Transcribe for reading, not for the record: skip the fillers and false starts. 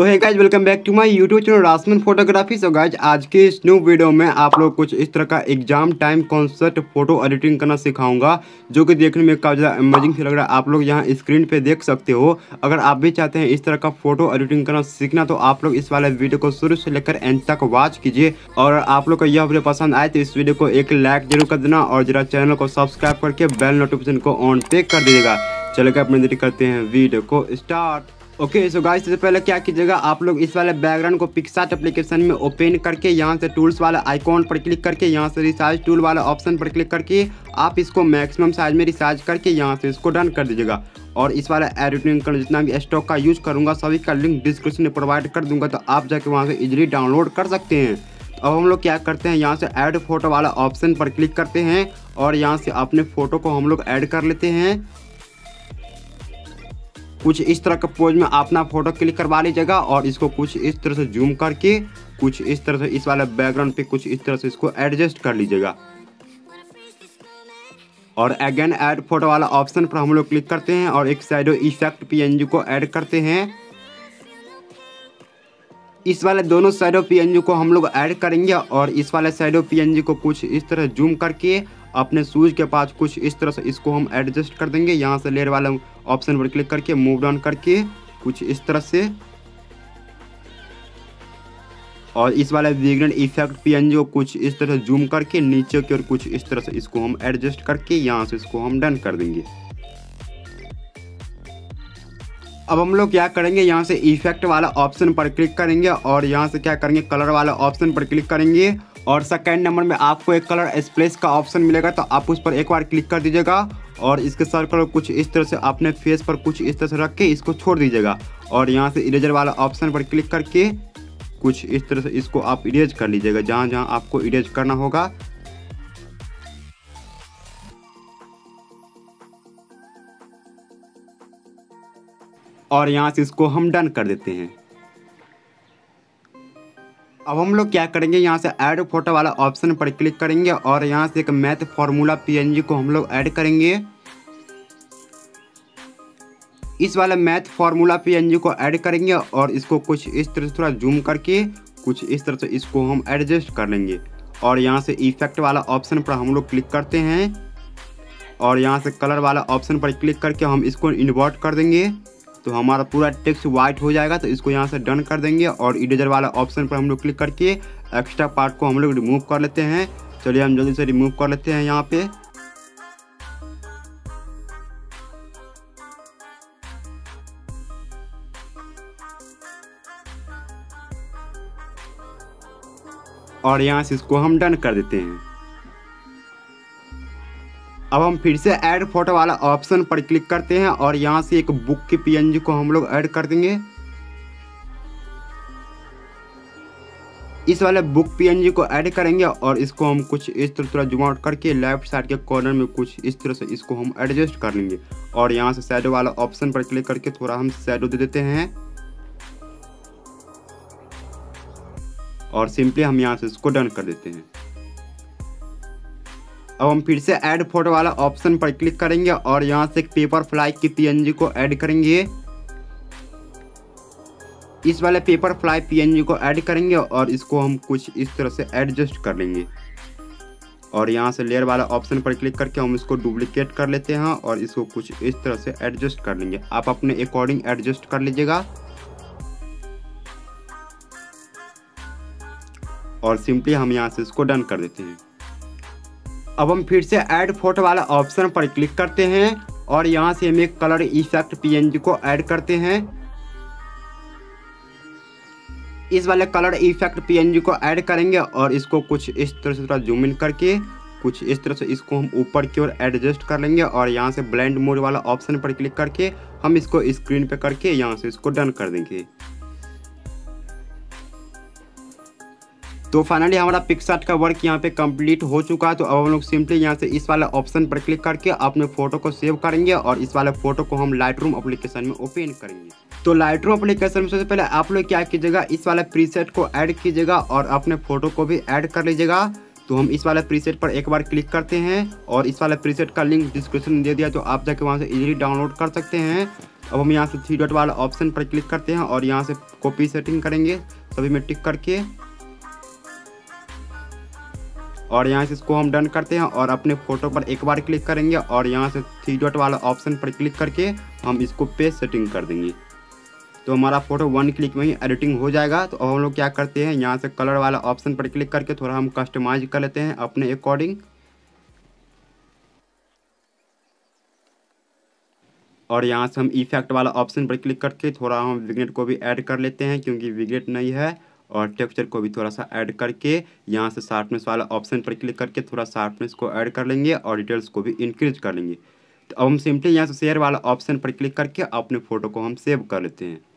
सो है guys, welcome back to my YouTube channel रासमन photography. So guys, आज के इस न्यू वीडियो में आप लोग कुछ इस तरह का exam time concept photo editing करना सिखाऊंगा, जो कि देखने में काफ़ी ज़्यादा अमेजिंग लग रहा है। आप लोग यहाँ स्क्रीन पे देख सकते हो। अगर आप भी चाहते हैं इस तरह का फोटो एडिटिंग करना सीखना, तो आप लोग इस वाले वीडियो को शुरू से लेकर एंड तक वॉच कीजिए। और आप लोग को यह वीडियो पसंद आए तो इस वीडियो को एक लाइक जरूर कर देना और जरा चैनल को सब्सक्राइब करके बेल नोटिफिकेशन को ऑन पे कर दीजिएगा। चलेगा अपने देरी करते हैं वीडियो को स्टार्ट। ओके सो गाइस, सबसे पहले क्या कीजिएगा, आप लोग इस वाले बैकग्राउंड को पिक्सार्ट एप्लीकेशन में ओपन करके यहाँ से टूल्स वाला आइकॉन पर क्लिक करके यहाँ से रिसाइज टूल वाला ऑप्शन पर क्लिक करके आप इसको मैक्सिमम साइज में रिसाइज करके यहाँ से इसको डन कर दीजिएगा। और इस वाला एडिटिंग कर जितना भी स्टॉक का यूज़ करूँगा सभी का लिंक डिस्क्रिप्शन में प्रोवाइड कर दूँगा, तो आप जाके वहाँ से इजीली डाउनलोड कर सकते हैं। अब हम लोग क्या करते हैं, यहाँ से ऐड फोटो वाला ऑप्शन पर क्लिक करते हैं और यहाँ से अपने फ़ोटो को हम लोग ऐड कर लेते हैं। कुछ इस तरह का पोज में अपना फ़ोटो क्लिक करवा लीजिएगा और इसको कुछ इस तरह से जूम करके कुछ इस तरह से इस वाले बैकग्राउंड पे कुछ इस तरह से इसको एडजस्ट कर लीजिएगा। और अगेन ऐड फोटो वाला ऑप्शन पर हम लोग क्लिक करते हैं और एक शैडो इफेक्ट पीएनजी को ऐड करते हैं। इस वाले दोनों शैडो पीएनजी को हम लोग ऐड करेंगे और इस वाले शैडो पीएनजी को कुछ इस तरह जूम करके अपने सूज के पास कुछ इस तरह से इसको हम एडजस्ट कर देंगे। यहाँ से लेयर वाला ऑप्शन पर क्लिक करके मूव डाउन करके कुछ इस तरह से, और इस वाले बैकग्राउंड इफेक्ट पीएनजी को कुछ इस तरह से जूम करके नीचे की ओर कुछ इस तरह से इसको हम एडजस्ट करके यहाँ से इसको हम डन कर देंगे। अब हम लोग क्या करेंगे, यहाँ से इफेक्ट वाला ऑप्शन पर क्लिक करेंगे और यहाँ से क्या करेंगे, कलर वाला ऑप्शन पर क्लिक करेंगे और सेकंड नंबर में आपको एक कलर स्प्लैश का ऑप्शन मिलेगा, तो आप उस पर एक बार क्लिक कर दीजिएगा और इसके सर्कल कुछ इस तरह से अपने फेस पर कुछ इस तरह से रख के इसको छोड़ दीजिएगा। और यहाँ से इरेजर वाला ऑप्शन पर क्लिक करके कुछ इस तरह से इसको आप इरेज कर लीजिएगा जहाँ जहाँ आपको इरेज करना होगा। और यहाँ से इसको हम डन कर देते हैं। अब हम लोग क्या करेंगे, यहाँ से ऐड फोटो वाला ऑप्शन पर क्लिक करेंगे और यहाँ से एक मैथ फार्मूला पीएनजी को हम लोग ऐड करेंगे। इस वाला मैथ फार्मूला पीएनजी को ऐड करेंगे और इसको कुछ इस तरह से थोड़ा जूम करके कुछ इस तरह से इसको हम एडजस्ट कर लेंगे। और यहाँ से इफेक्ट वाला ऑप्शन पर हम लोग क्लिक करते हैं और यहाँ से कलर वाला ऑप्शन पर क्लिक करके हम इसको इन्वर्ट कर देंगे, तो हमारा पूरा टेक्स्ट वाइट हो जाएगा। तो इसको यहाँ से डन कर देंगे और इरेजर वाला ऑप्शन पर हम लोग क्लिक करके एक्स्ट्रा पार्ट को हम लोग रिमूव कर लेते हैं। चलिए हम जल्दी से रिमूव कर लेते हैं यहाँ पे। और यहाँ से इसको हम डन कर देते हैं। अब हम फिर से ऐड फोटो वाला ऑप्शन पर क्लिक करते हैं और यहाँ से एक बुक की पीएनजी को हम लोग ऐड कर देंगे। इस वाले बुक पीएनजी को ऐड करेंगे और इसको हम कुछ इस तरह थोड़ा जूम आउट करके लेफ्ट साइड के कॉर्नर में कुछ इस तरह से इसको हम एडजस्ट कर लेंगे। और यहाँ से शैडो वाला ऑप्शन पर क्लिक करके थोड़ा हम शैडो दे देते हैं और सिंपली हम यहाँ से इसको डन कर देते हैं। अब हम फिर से ऐड फोटो वाला ऑप्शन पर क्लिक करेंगे और यहाँ से एक पेपर फ्लाई की पीएनजी को ऐड करेंगे। इस वाले पेपर फ्लाई पीएनजी को ऐड करेंगे और इसको हम कुछ इस तरह से एडजस्ट कर लेंगे। और यहाँ से लेयर वाला ऑप्शन पर क्लिक करके हम इसको डुप्लीकेट कर लेते हैं और इसको कुछ इस तरह से एडजस्ट कर लेंगे। आप अपने अकॉर्डिंग एडजस्ट कर लीजिएगा। और सिंपली हम यहाँ से इसको डन कर देते हैं। अब हम फिर से ऐड फोटो वाला ऑप्शन पर क्लिक करते हैं और यहाँ से हम एक कलर इफेक्ट पीएनजी को ऐड करते हैं। इस वाले कलर इफेक्ट पीएनजी को ऐड करेंगे और इसको कुछ इस तरह से थोड़ा जूम इन करके कुछ इस तरह से इसको हम ऊपर की ओर एडजस्ट कर लेंगे। और यहाँ से ब्लेंड मोड वाला ऑप्शन पर क्लिक करके हम इसको स्क्रीन पे करके यहाँ से इसको डन कर देंगे। तो फाइनली हमारा पिक्सार्ट का वर्क यहाँ पे कंप्लीट हो चुका है। तो अब हम लोग सिंपली यहाँ से इस वाला ऑप्शन पर क्लिक करके अपने फोटो को सेव करेंगे और इस वाले फोटो को हम लाइटरूम एप्लीकेशन में ओपन करेंगे। तो लाइटरूम एप्लीकेशन में सबसे पहले आप लोग क्या कीजिएगा, इस वाले प्रीसेट को ऐड कीजिएगा और अपने फोटो को भी ऐड कर लीजिएगा। तो हम इस वाले प्रीसेट पर एक बार क्लिक करते हैं और इस वाले प्रीसेट का लिंक डिस्क्रिप्शन में दे दिया, तो आप जाके वहाँ से इजीली डाउनलोड कर सकते हैं। अब हम यहाँ से थ्री डॉट वाला ऑप्शन पर क्लिक करते हैं और यहाँ से कॉपी सेटिंग करेंगे सभी में टिक करके, और यहाँ से इसको हम डन करते हैं और अपने फ़ोटो पर एक बार क्लिक करेंगे और यहाँ से थ्री डॉट वाला ऑप्शन पर क्लिक करके हम इसको पेज सेटिंग कर देंगे। तो हमारा फ़ोटो वन क्लिक में ही एडिटिंग हो जाएगा। तो अब हम लोग क्या करते हैं, यहाँ से कलर वाला ऑप्शन पर क्लिक करके थोड़ा हम कस्टमाइज कर लेते हैं अपने अकॉर्डिंग। और यहाँ से हम इफेक्ट वाला ऑप्शन पर क्लिक करके थोड़ा हम विग्नेट को भी ऐड कर लेते हैं क्योंकि विग्नेट नहीं है, और टेक्सचर को भी थोड़ा सा ऐड करके यहाँ से शार्पनेस वाला ऑप्शन पर क्लिक करके थोड़ा शार्पनेस को ऐड कर लेंगे और डिटेल्स को भी इंक्रीज कर लेंगे। तो अब हम सिंपली यहाँ से शेयर वाला ऑप्शन पर क्लिक करके अपने फ़ोटो को हम सेव कर लेते हैं।